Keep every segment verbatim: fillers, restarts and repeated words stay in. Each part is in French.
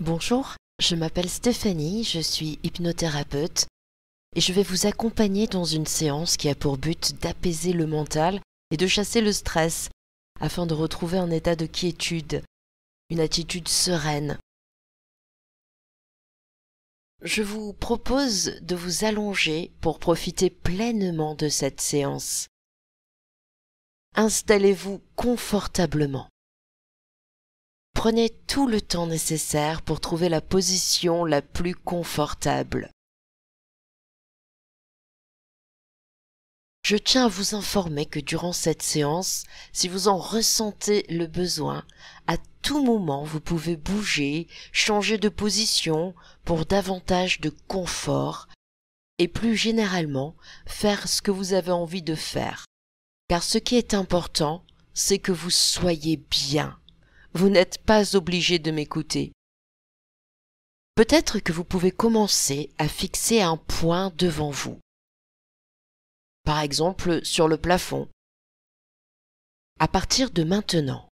Bonjour, je m'appelle Stéphanie, je suis hypnothérapeute et je vais vous accompagner dans une séance qui a pour but d'apaiser le mental et de chasser le stress afin de retrouver un état de quiétude, une attitude sereine. Je vous propose de vous allonger pour profiter pleinement de cette séance. Installez-vous confortablement. Prenez tout le temps nécessaire pour trouver la position la plus confortable. Je tiens à vous informer que durant cette séance, si vous en ressentez le besoin, à tout moment vous pouvez bouger, changer de position pour davantage de confort et plus généralement faire ce que vous avez envie de faire. Car ce qui est important, c'est que vous soyez bien. Vous n'êtes pas obligé de m'écouter. Peut-être que vous pouvez commencer à fixer un point devant vous. Par exemple, sur le plafond. À partir de maintenant,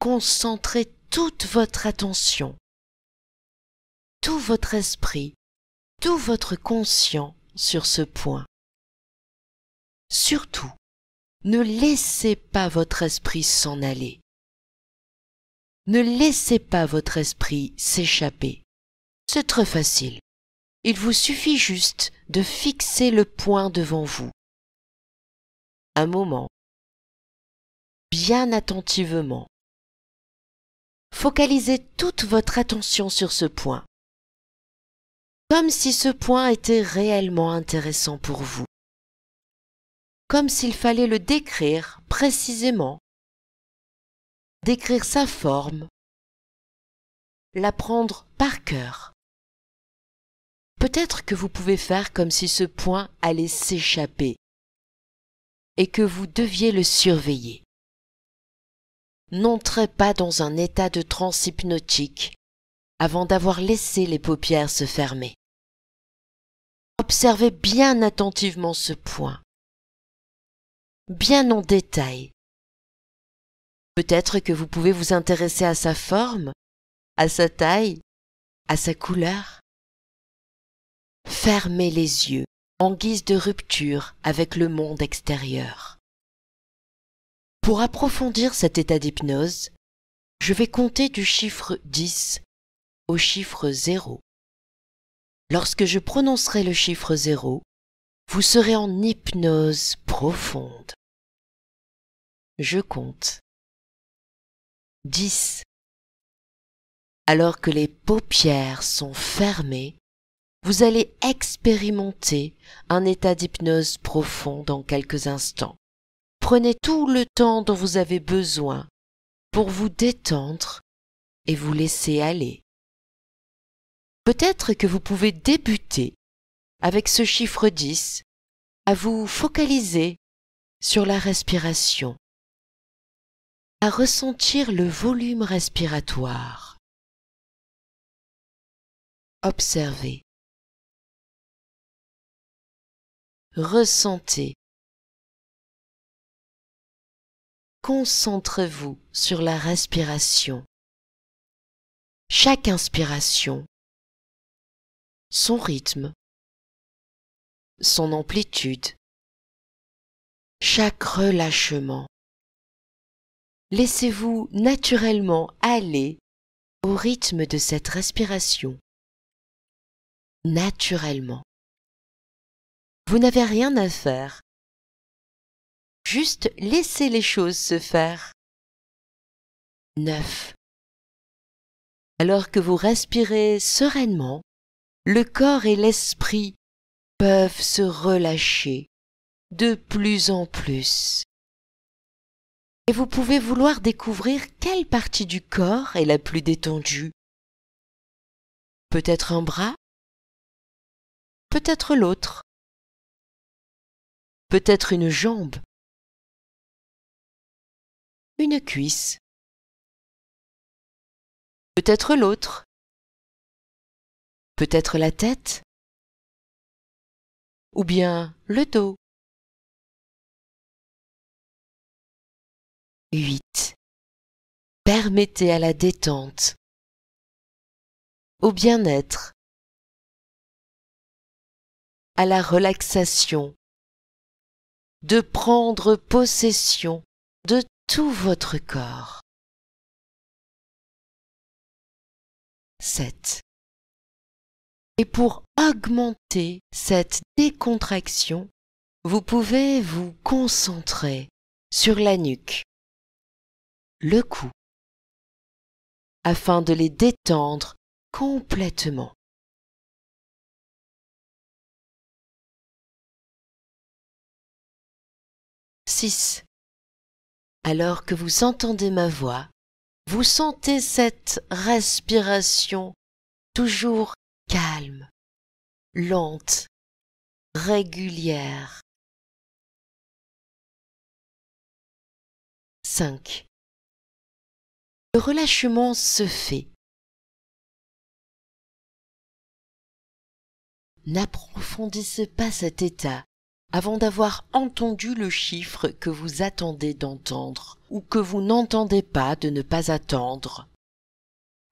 concentrez toute votre attention, tout votre esprit, tout votre conscient sur ce point. Surtout, ne laissez pas votre esprit s'en aller. Ne laissez pas votre esprit s'échapper. C'est très facile. Il vous suffit juste de fixer le point devant vous. Un moment. Bien attentivement. Focalisez toute votre attention sur ce point. Comme si ce point était réellement intéressant pour vous. Comme s'il fallait le décrire précisément. Décrire sa forme, l'apprendre par cœur. Peut-être que vous pouvez faire comme si ce point allait s'échapper et que vous deviez le surveiller. N'entrez pas dans un état de transe hypnotique avant d'avoir laissé les paupières se fermer. Observez bien attentivement ce point, bien en détail. Peut-être que vous pouvez vous intéresser à sa forme, à sa taille, à sa couleur. Fermez les yeux en guise de rupture avec le monde extérieur. Pour approfondir cet état d'hypnose, je vais compter du chiffre dix au chiffre zéro. Lorsque je prononcerai le chiffre zéro, vous serez en hypnose profonde. Je compte. dix. Alors que les paupières sont fermées, vous allez expérimenter un état d'hypnose profond dans quelques instants. Prenez tout le temps dont vous avez besoin pour vous détendre et vous laisser aller. Peut-être que vous pouvez débuter avec ce chiffre dix à vous focaliser sur la respiration, à ressentir le volume respiratoire. Observez. Ressentez. Concentrez-vous sur la respiration. Chaque inspiration, son rythme, son amplitude, chaque relâchement. Laissez-vous naturellement aller au rythme de cette respiration. Naturellement. Vous n'avez rien à faire. Juste laissez les choses se faire. neuf. Alors que vous respirez sereinement, le corps et l'esprit peuvent se relâcher de plus en plus. Et vous pouvez vouloir découvrir quelle partie du corps est la plus détendue. Peut-être un bras, peut-être l'autre, peut-être une jambe, une cuisse, peut-être l'autre, peut-être la tête, ou bien le dos. huit. Permettez à la détente au bien-être, à la relaxation, de prendre possession de tout votre corps. sept. Et pour augmenter cette décontraction, vous pouvez vous concentrer sur la nuque, le cou, afin de les détendre complètement. six. Alors que vous entendez ma voix, vous sentez cette respiration toujours calme, lente, régulière. cinq. Le relâchement se fait. N'approfondissez pas cet état avant d'avoir entendu le chiffre que vous attendez d'entendre ou que vous n'entendez pas de ne pas attendre.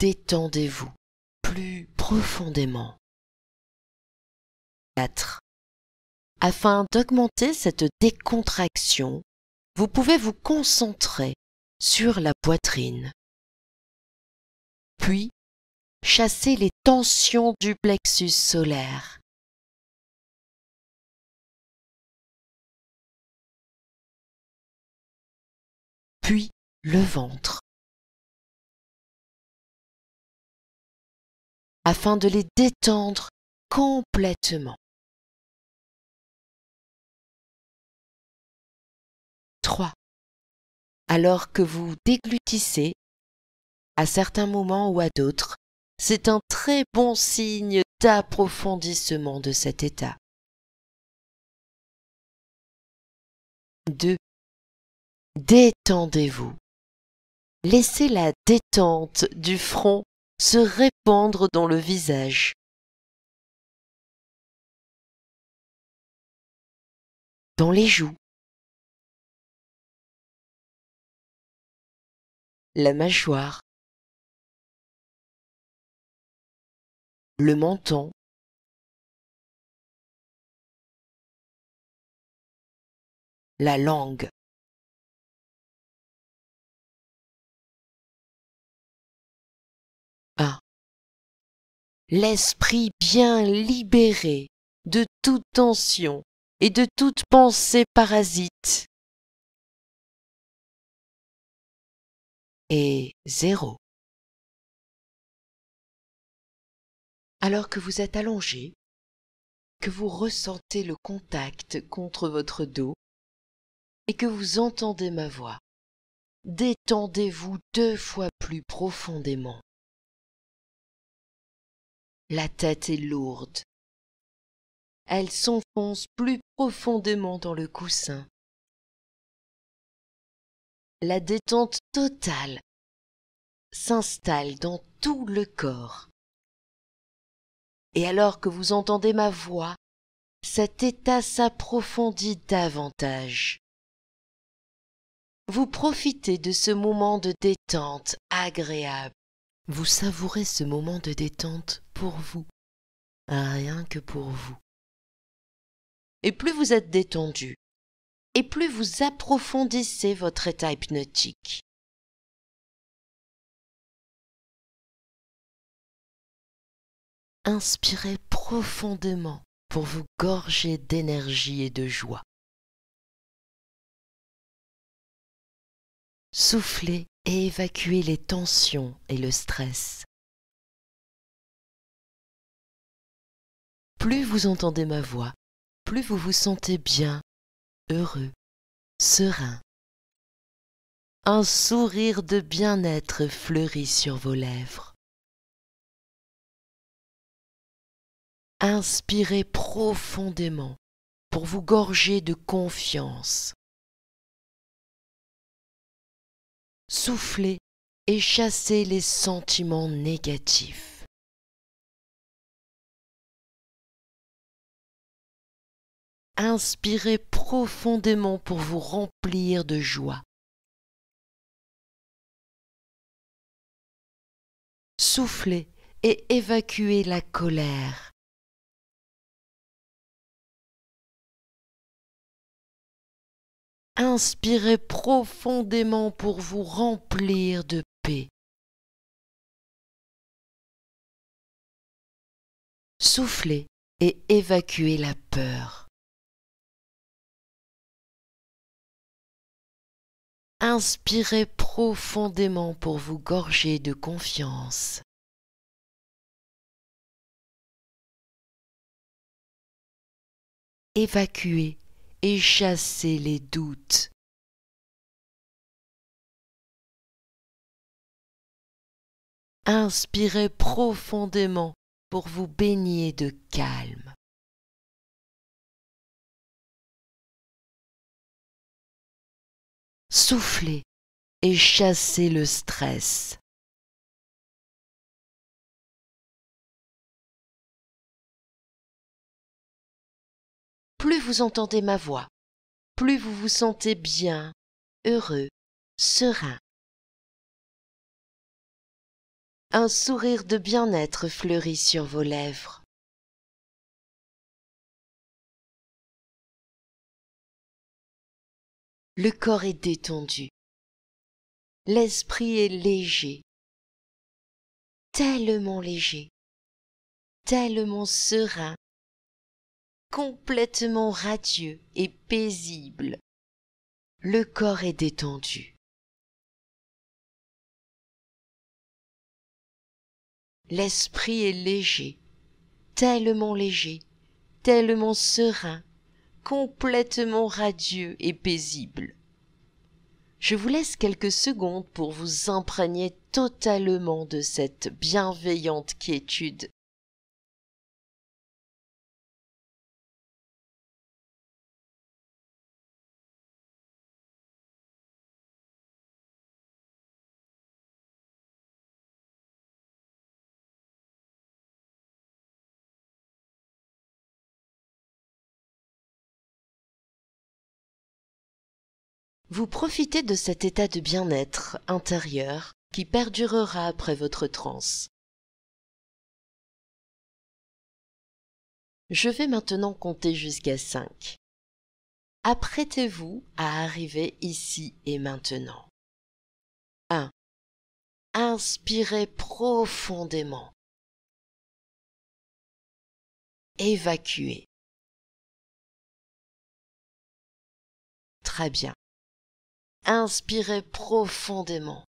Détendez-vous plus profondément. quatre. Afin d'augmenter cette décontraction, vous pouvez vous concentrer sur la poitrine. Puis, chassez les tensions du plexus solaire. Puis le ventre, afin de les détendre complètement. trois. Alors que vous déglutissez, à certains moments ou à d'autres, c'est un très bon signe d'approfondissement de cet état. deux. Détendez-vous. Laissez la détente du front se répandre dans le visage. Dans les joues. La mâchoire. Le menton. La langue. L'esprit bien libéré de toute tension et de toute pensée parasite. Et zéro. Alors que vous êtes allongé, que vous ressentez le contact contre votre dos et que vous entendez ma voix, détendez-vous deux fois plus profondément. La tête est lourde. Elle s'enfonce plus profondément dans le coussin. La détente totale s'installe dans tout le corps. Et alors que vous entendez ma voix, cet état s'approfondit davantage. Vous profitez de ce moment de détente agréable. Vous savourez ce moment de détente pour vous, rien que pour vous. Et plus vous êtes détendu, et plus vous approfondissez votre état hypnotique. Inspirez profondément pour vous gorger d'énergie et de joie. Soufflez et évacuez les tensions et le stress. Plus vous entendez ma voix, plus vous vous sentez bien, heureux, serein. Un sourire de bien-être fleurit sur vos lèvres. Inspirez profondément pour vous gorger de confiance. Soufflez et chassez les sentiments négatifs. Inspirez profondément pour vous remplir de joie. Soufflez et évacuer la colère. Inspirez profondément pour vous remplir de paix. Soufflez et évacuez la peur. Inspirez profondément pour vous gorger de confiance. Évacuez et chassez les doutes. Inspirez profondément pour vous baigner de calme. Soufflez et chassez le stress. Plus vous entendez ma voix, plus vous vous sentez bien, heureux, serein. Un sourire de bien-être fleurit sur vos lèvres. Le corps est détendu. L'esprit est léger. Tellement léger. Tellement serein. Complètement radieux et paisible. Le corps est détendu. L'esprit est léger, tellement léger, tellement serein, complètement radieux et paisible. Je vous laisse quelques secondes pour vous imprégner totalement de cette bienveillante quiétude. Vous profitez de cet état de bien-être intérieur qui perdurera après votre transe. Je vais maintenant compter jusqu'à cinq. Apprêtez-vous à arriver ici et maintenant. un. Inspirez profondément. Évacuez. Très bien. Inspirez profondément.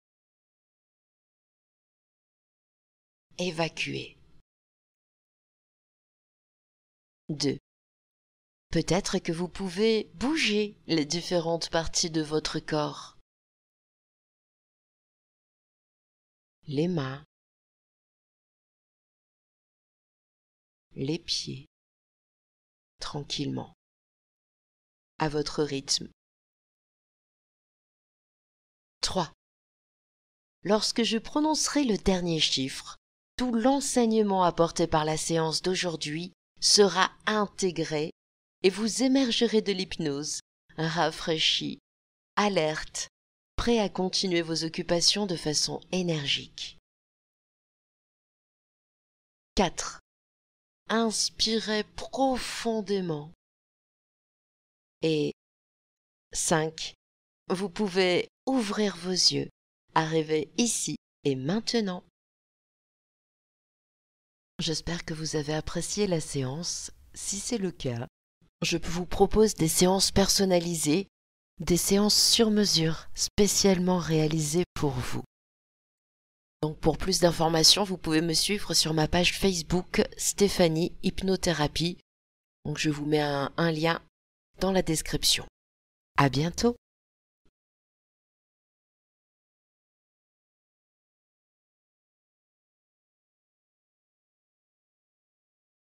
Évacuez. deux. Peut-être que vous pouvez bouger les différentes parties de votre corps. Les mains. Les pieds. Tranquillement. À votre rythme. trois. Lorsque je prononcerai le dernier chiffre, tout l'enseignement apporté par la séance d'aujourd'hui sera intégré et vous émergerez de l'hypnose, rafraîchi, alerte, prêt à continuer vos occupations de façon énergique. quatre. Inspirez profondément. Et cinq. Vous pouvez ouvrir vos yeux, arrivez ici et maintenant. J'espère que vous avez apprécié la séance. Si c'est le cas, je vous propose des séances personnalisées, des séances sur mesure, spécialement réalisées pour vous. Donc pour plus d'informations, vous pouvez me suivre sur ma page Facebook Stéphanie Hypnothérapie. Donc je vous mets un, un lien dans la description. À bientôt!